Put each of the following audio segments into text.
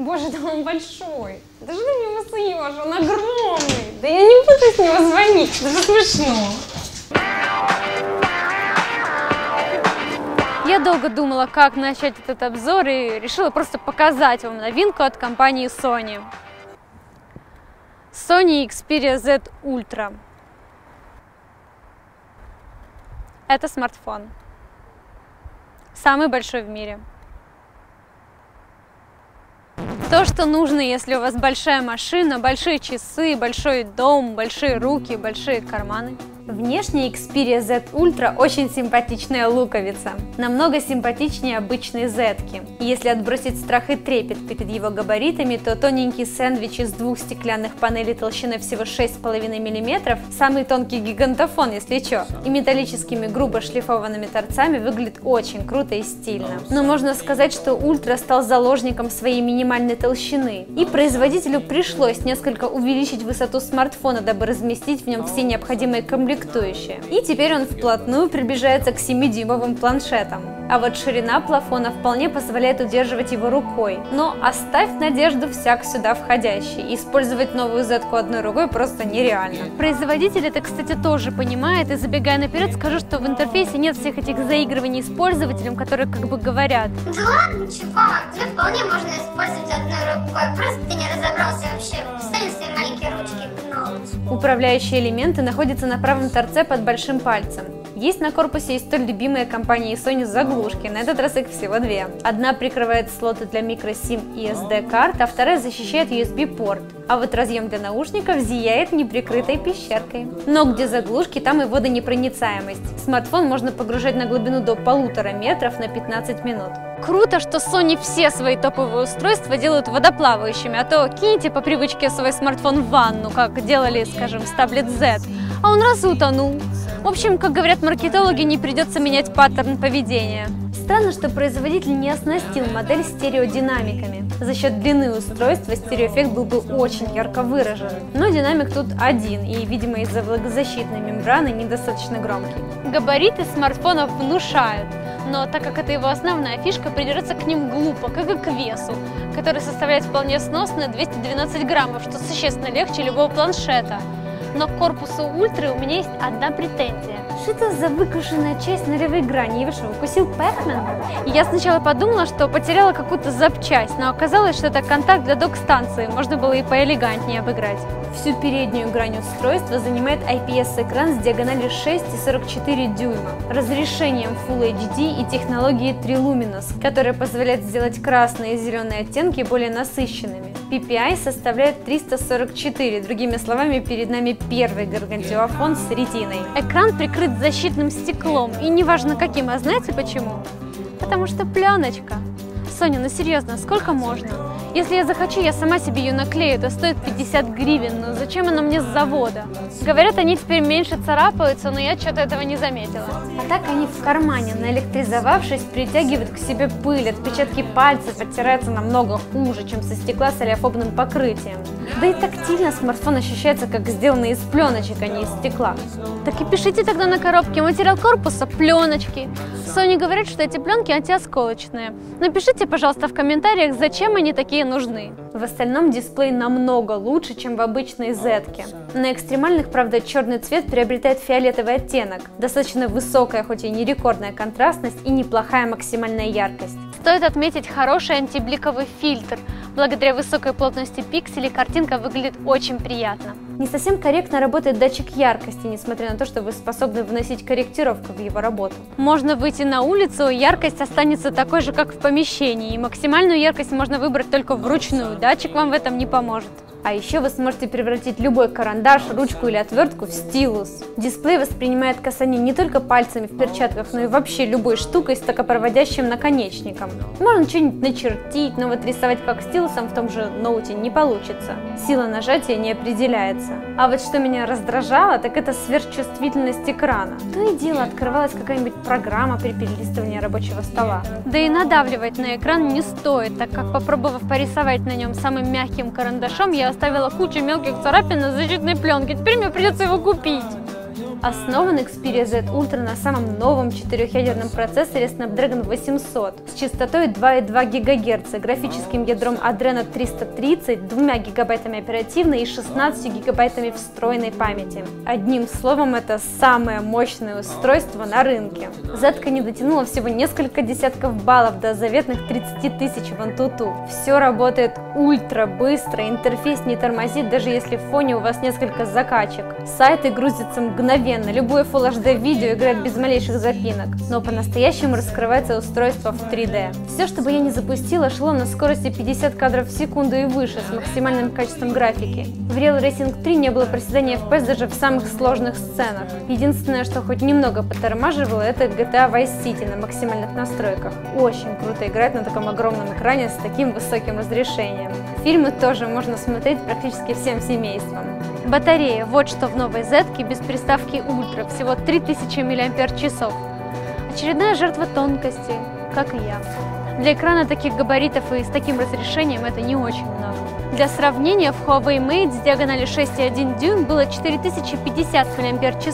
Боже, да он большой. Даже ты не усыешь, он огромный. Да я не буду с него звонить, даже смешно. Я долго думала, как начать этот обзор, и решила просто показать вам новинку от компании Sony. Sony Xperia Z Ultra. Это смартфон. Самый большой в мире. То, что нужно, если у вас большая машина, большие часы, большой дом, большие руки, большие карманы. Внешне Xperia Z Ultra очень симпатичная луковица, намного симпатичнее обычной Z-ки. Если отбросить страх и трепет перед его габаритами, то тоненький сэндвич из двух стеклянных панелей толщиной всего 6,5 мм, самый тонкий гигантофон, если чё, и металлическими грубо шлифованными торцами выглядит очень круто и стильно. Но можно сказать, что Ultra стал заложником своей минимальной толщины, и производителю пришлось несколько увеличить высоту смартфона, дабы разместить в нем все необходимые комплектующие. И теперь он вплотную приближается к 7-дюймовым планшетам. А вот ширина плафона вполне позволяет удерживать его рукой. Но оставь надежду всяк сюда входящий. Использовать новую Z-ку одной рукой просто нереально. Производитель это, кстати, тоже понимает. И забегая наперед, скажу, что в интерфейсе нет всех этих заигрываний с пользователем, которые как бы говорят: да ладно, чувак, тебе вполне можно использовать одной рукой. Просто ты не разобрался вообще. Встань свои маленькие ручки. Управляющие элементы находятся на правом торце под большим пальцем. Есть на корпусе и столь любимые компанией Sony заглушки, на этот раз их всего две. Одна прикрывает слоты для microSIM и SD-карт, а вторая защищает USB-порт. А вот разъем для наушников зияет неприкрытой пещеркой. Но где заглушки, там и водонепроницаемость. Смартфон можно погружать на глубину до 1,5 метров на 15 минут. Круто, что Sony все свои топовые устройства делают водоплавающими, а то киньте по привычке свой смартфон в ванну, как делали, скажем, с таблет Z, а он раз и утонул. В общем, как говорят маркетологи, не придется менять паттерн поведения. Странно, что производитель не оснастил модель стереодинамиками. За счет длины устройства стереоэффект был бы очень ярко выражен. Но динамик тут один, и, видимо, из-за влагозащитной мембраны недостаточно громкий. Габариты смартфонов внушают, но так как это его основная фишка, придется к ним глупо, как и к весу, который составляет вполне сносные 212 граммов, что существенно легче любого планшета. Но к корпусу Ультры у меня есть одна претензия. Что это за выкушенная часть нулевой грани? Его что, укусил Пэкмен? Я сначала подумала, что потеряла какую-то запчасть, но оказалось, что это контакт для док-станции, можно было и поэлегантнее обыграть. Всю переднюю грань устройства занимает IPS-экран с диагональю 6,44 дюйма, разрешением Full HD и технологией 3 Luminous, которая позволяет сделать красные и зеленые оттенки более насыщенными. PPI составляет 344, другими словами, перед нами первый гаргантюофон с ретиной. Экран прикрыт защитным стеклом, и неважно каким, а знаете почему? Потому что пленочка. Соня, ну серьезно, сколько можно? Если я захочу, я сама себе ее наклею, это стоит 50 гривен, но зачем она мне с завода? Говорят, они теперь меньше царапаются, но я что-то этого не заметила. А так они в кармане, наэлектризовавшись, притягивают к себе пыль, отпечатки пальцев оттираются намного хуже, чем со стекла с олеофобным покрытием. Да и тактильно смартфон ощущается, как сделанный из пленочек, а не из стекла. Так и пишите тогда на коробке: материал корпуса – пленочки. Sony говорит, что эти пленки антиосколочные. Напишите, пожалуйста, в комментариях, зачем они такие нужны. В остальном дисплей намного лучше, чем в обычной Z-ке. На экстремальных, правда, черный цвет приобретает фиолетовый оттенок. Достаточно высокая, хоть и не рекордная контрастность и неплохая максимальная яркость. Стоит отметить хороший антибликовый фильтр. Благодаря высокой плотности пикселей картинка выглядит очень приятно. Не совсем корректно работает датчик яркости, несмотря на то, что вы способны вносить корректировку в его работу. Можно выйти на улицу, яркость останется такой же, как в помещении, и максимальную яркость можно выбрать только вручную, датчик вам в этом не поможет. А еще вы сможете превратить любой карандаш, ручку или отвертку в стилус. Дисплей воспринимает касание не только пальцами в перчатках, но и вообще любой штукой с токопроводящим наконечником. Можно что-нибудь начертить, но вот рисовать как стилусом в том же ноуте не получится. Сила нажатия не определяется. А вот что меня раздражало, так это сверхчувствительность экрана. То и дело открывалась какая-нибудь программа при перелистывании рабочего стола. Да и надавливать на экран не стоит, так как, попробовав порисовать на нем самым мягким карандашом, я оставила кучу мелких царапин на защитной пленке, теперь мне придется его купить. Основан Xperia Z Ultra на самом новом четырехъядерном процессоре Snapdragon 800 с частотой 2,2 ГГц, графическим ядром Adreno 330, 2 ГБ оперативной и 16 ГБ встроенной памяти. Одним словом, это самое мощное устройство на рынке. Z-ка не дотянула всего несколько десятков баллов до заветных 30 тысяч в Antutu. Все работает ультра быстро, интерфейс не тормозит, даже если в фоне у вас несколько закачек. Сайты грузятся мгновенно, любое Full HD видео играет без малейших запинок, но по-настоящему раскрывается устройство в 3D. Все, что бы я ни запустила, шло на скорости 50 кадров в секунду и выше, с максимальным качеством графики. В Real Racing 3 не было проседания FPS даже в самых сложных сценах. Единственное, что хоть немного подтормаживало, это GTA Vice City на максимальных настройках. Очень круто играть на таком огромном экране с таким высоким разрешением. Фильмы тоже можно смотреть практически всем семейством. Батарея – вот что в новой Z-ке без приставки Ultra, всего 3000 мАч. Очередная жертва тонкости, как и я. Для экрана таких габаритов и с таким разрешением это не очень много. Для сравнения, в Huawei Mate с диагональю 6,1 дюйм было 4050 мАч,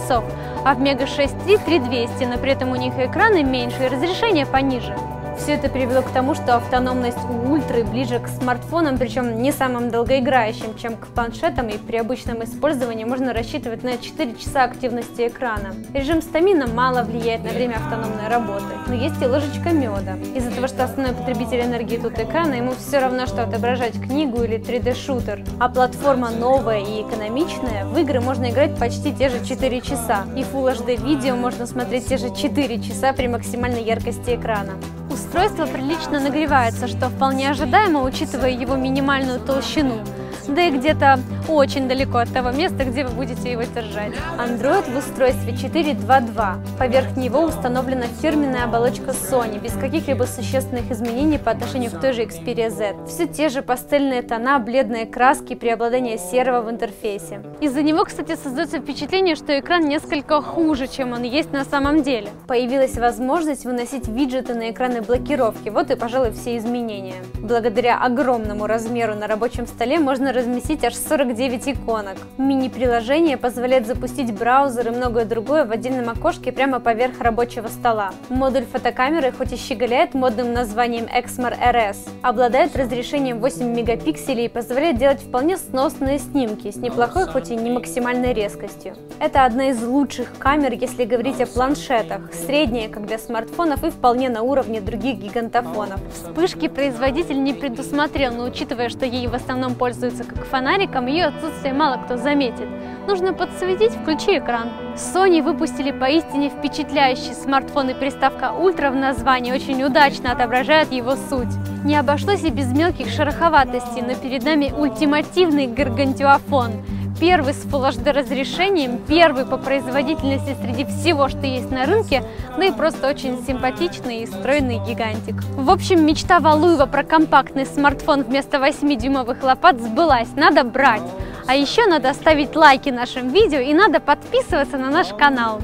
а в Mega 6 III 3200, но при этом у них экраны меньше и разрешение пониже. Все это привело к тому, что автономность у Ультры ближе к смартфонам, причем не самым долгоиграющим, чем к планшетам, и при обычном использовании можно рассчитывать на 4 часа активности экрана. Режим стамина мало влияет на время автономной работы, но есть и ложечка меда. Из-за того, что основной потребитель энергии тут экрана, ему все равно, что отображать книгу или 3D-шутер. А платформа новая и экономичная, в игры можно играть почти те же 4 часа, и Full HD видео можно смотреть те же 4 часа при максимальной яркости экрана. Устройство прилично нагревается, что вполне ожидаемо, учитывая его минимальную толщину, да и где-то очень далеко от того места, где вы будете его держать. Android в устройстве 4.2.2. Поверх него установлена фирменная оболочка Sony, без каких-либо существенных изменений по отношению к той же Xperia Z. Все те же пастельные тона, бледные краски, преобладание серого в интерфейсе. Из-за него, кстати, создается впечатление, что экран несколько хуже, чем он есть на самом деле. Появилась возможность выносить виджеты на экраны блокировки, вот и, пожалуй, все изменения. Благодаря огромному размеру на рабочем столе можно разместить аж 49 иконок. Мини-приложение позволяет запустить браузер и многое другое в отдельном окошке прямо поверх рабочего стола. Модуль фотокамеры, хоть и щеголяет модным названием Exmor RS, обладает разрешением 8 мегапикселей и позволяет делать вполне сносные снимки с неплохой, хоть и не максимальной резкостью. Это одна из лучших камер, если говорить о планшетах, средняя, как для смартфонов, и вполне на уровне других гигантофонов. Вспышки производитель не предусмотрел, но учитывая, что ей в основном пользуются как фонариком, ее отсутствие мало кто заметит. Нужно подсветить, включи экран. Sony выпустили поистине впечатляющий смартфон, и приставка Ultra в названии очень удачно отображает его суть. Не обошлось и без мелких шероховатостей, но перед нами ультимативный гаргантюафон. Первый с Full HD разрешением, первый по производительности среди всего, что есть на рынке, ну и просто очень симпатичный и стройный гигантик. В общем, мечта Валуева про компактный смартфон вместо 8-дюймовых лопат сбылась, надо брать. А еще надо ставить лайки нашим видео и надо подписываться на наш канал.